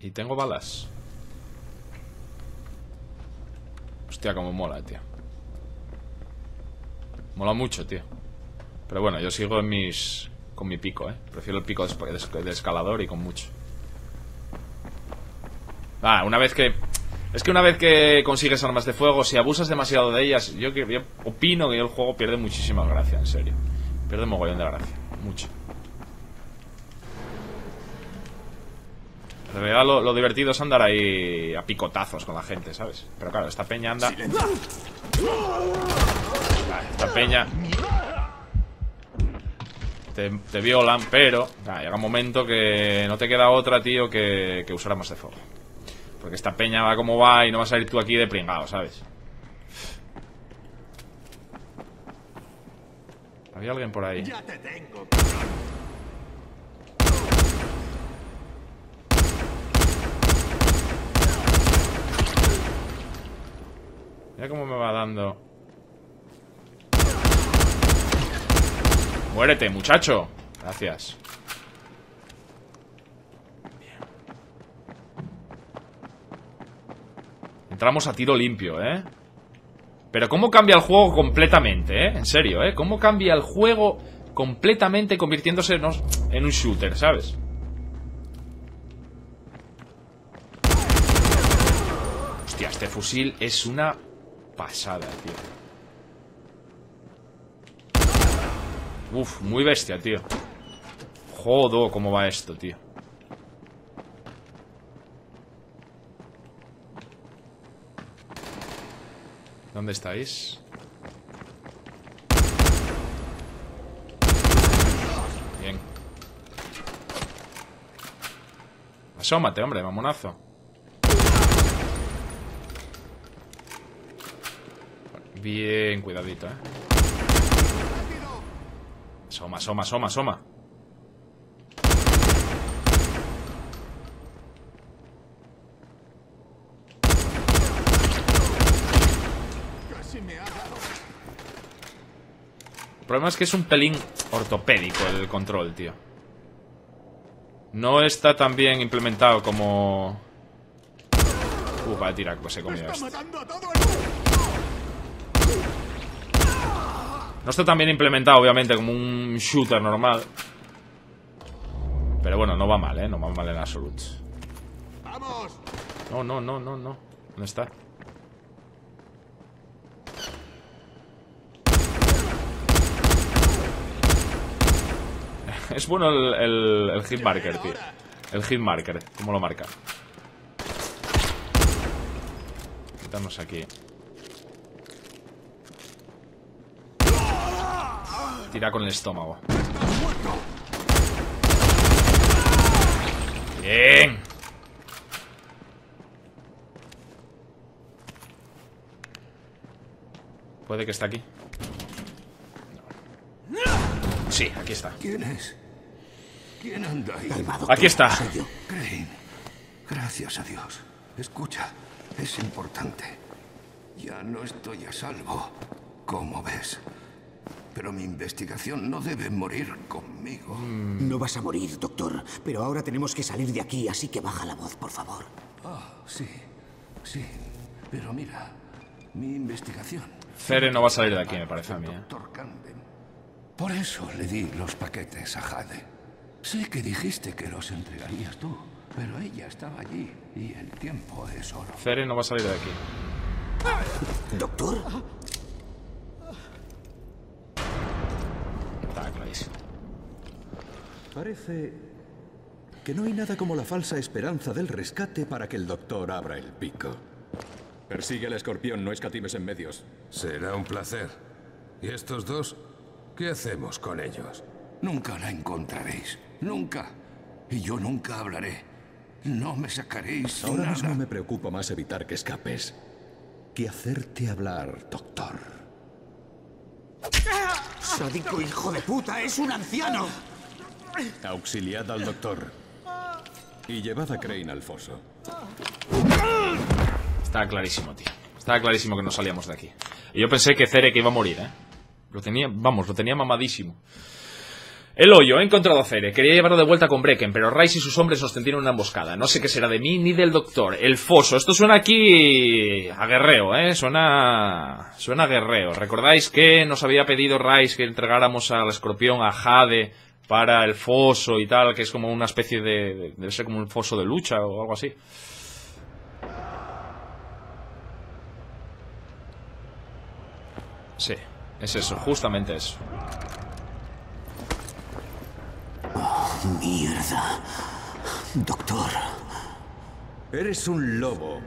Y tengo balas. Hostia, como mola, tío. Mola mucho, tío. Pero bueno, yo sigo en mis... con mi pico, ¿eh? Prefiero el pico de escalador y con mucho. Ah, una vez que... es que una vez que consigues armas de fuego, si abusas demasiado de ellas, yo opino que el juego pierde muchísima gracia, en serio. Pierde mogollón de gracia. Mucho. En realidad lo divertido es andar ahí a picotazos con la gente, ¿sabes? Pero claro, esta peña anda... esta peña... Te violan, pero... llega un momento que no te queda otra, tío, que usar armas de fuego. Porque esta peña va como va y no vas a ir tú aquí de pringado, ¿sabes? Había alguien por ahí. Ya te tengo. Mira cómo me va dando. Muérete, muchacho. Gracias. Entramos a tiro limpio, ¿eh? Pero cómo cambia el juego completamente, ¿eh? En serio, ¿eh? Cómo cambia el juego completamente convirtiéndose en un shooter, ¿sabes? Hostia, este fusil es una... pasada, tío. Uf, muy bestia, tío. Jodo, cómo va esto, tío. ¿Dónde estáis? Bien. Asómate, hombre, mamonazo. Bien, cuidadito, eh. Asoma, asoma, asoma, asoma. El problema es que es un pelín ortopédico el control, tío. No está tan bien implementado como... vale, tira, pues he comido esto. No está tan bien implementado, obviamente, como un shooter normal. Pero bueno, no va mal, ¿eh? No va mal en absoluto. No, no, no, no, no. ¿Dónde está? Es bueno el hit marker, tío. El hit marker, ¿cómo lo marca? Quitamos aquí. Tira con el estómago. Bien. Puede que está aquí. No. Sí, aquí está. ¿Quién es? ¿Quién anda ahí? Aquí está. Crane. Gracias a Dios. Escucha, es importante. Ya no estoy a salvo, como ves. Pero mi investigación no debe morir conmigo. No vas a morir, doctor. Pero ahora tenemos que salir de aquí, así que baja la voz, por favor. Ah, sí, sí. Pero mira, mi investigación... Zere no va a salir de aquí, me parece a mí. Doctor Camden. Por eso le di los paquetes a Jade. Sé que dijiste que los entregarías tú, pero ella estaba allí y el tiempo es oro. Zere no va a salir de aquí. ¿Doctor? Parece que no hay nada como la falsa esperanza del rescate para que el doctor abra el pico. Persigue al escorpión, no escatimes en medios. Será un placer. ¿Y estos dos? ¿Qué hacemos con ellos? Nunca la encontraréis. Nunca. Y yo nunca hablaré. No me sacaréis nada. Ahora mismo me preocupa más evitar que escapes que hacerte hablar, doctor. ¡Sádico hijo de puta! ¡Es un anciano! Auxiliad al doctor. Y llevad a Crane al foso. Estaba clarísimo, tío. Estaba clarísimo que no salíamos de aquí. Y yo pensé que Zere que iba a morir, ¿eh? Lo tenía, vamos, lo tenía mamadísimo. El hoyo, he encontrado a Zere. Quería llevarlo de vuelta con Brecken, pero Rais y sus hombres nos tendieron una emboscada. No sé qué será de mí ni del doctor. El foso. Esto suena aquí a guerreo, ¿eh? Suena a guerreo. ¿Recordáis que nos había pedido Rais que entregáramos al escorpión a Jade para el foso y tal? Que es como una especie de... debe ser como un foso de lucha o algo así. Sí, es eso, justamente eso. Mierda. Doctor. Eres un lobo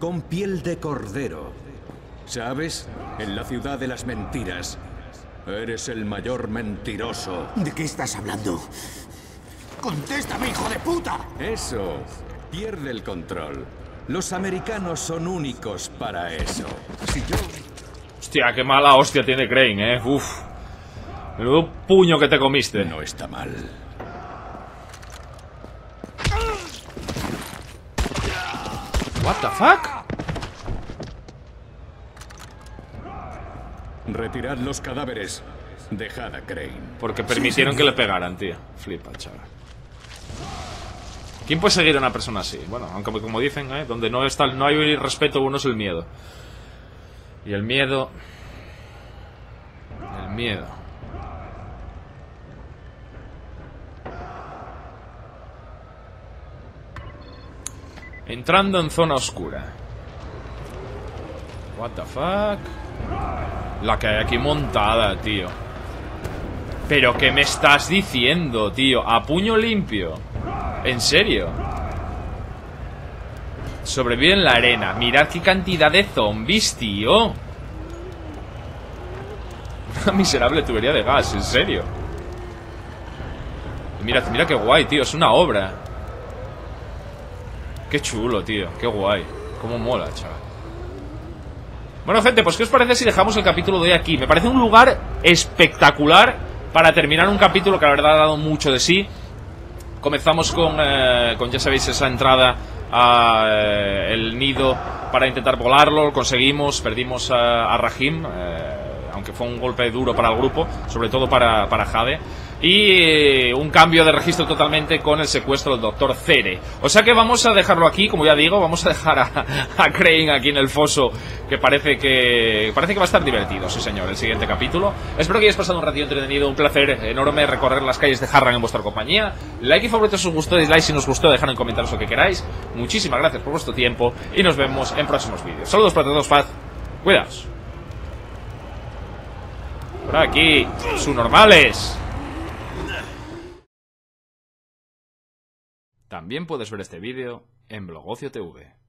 con piel de cordero. ¿Sabes? En la ciudad de las mentiras. Eres el mayor mentiroso. ¿De qué estás hablando? ¡Contéstame, hijo de puta! Eso. Pierde el control. Los americanos son únicos para eso. Si yo... Hostia, qué mala hostia tiene Crane, ¿eh? Uf. Menudo puño que te comiste. No está mal. What the fuck? Retirad los cadáveres. Dejad a Crane. Porque permitieron que le pegaran, tío. Flipa, chaval. ¿Quién puede seguir a una persona así? Bueno, aunque como dicen, donde no está, no hay respeto, uno es el miedo. Y el miedo. El miedo. Entrando en zona oscura. What the fuck. La que hay aquí montada, tío. ¿Pero qué me estás diciendo, tío? A puño limpio. ¿En serio? Sobrevive en la arena. Mirad qué cantidad de zombies, tío. Una miserable tubería de gas, en serio. Mirad, mira qué guay, tío. Es una obra. Qué chulo, tío, qué guay. Cómo mola, chaval. Bueno, gente, pues ¿qué os parece si dejamos el capítulo de hoy aquí? Me parece un lugar espectacular para terminar un capítulo que la verdad ha dado mucho de sí. Comenzamos con ya sabéis, esa entrada a el nido para intentar volarlo. Lo conseguimos, perdimos a Rahim, aunque fue un golpe duro para el grupo, sobre todo para Jade. Y un cambio de registro totalmente con el secuestro del doctor Zere. O sea que vamos a dejarlo aquí, como ya digo. Vamos a dejar a Crane aquí en el foso, que parece que va a estar divertido, sí señor, el siguiente capítulo. Espero que hayáis pasado un ratito entretenido. Un placer enorme recorrer las calles de Harran en vuestra compañía. Like y favorito si os gustó, dislike si nos gustó, dejad en comentarios lo que queráis. Muchísimas gracias por vuestro tiempo y nos vemos en próximos vídeos. Saludos para todos, paz, cuidaos. Por aquí, subnormales. También puedes ver este vídeo en Blogocio TV.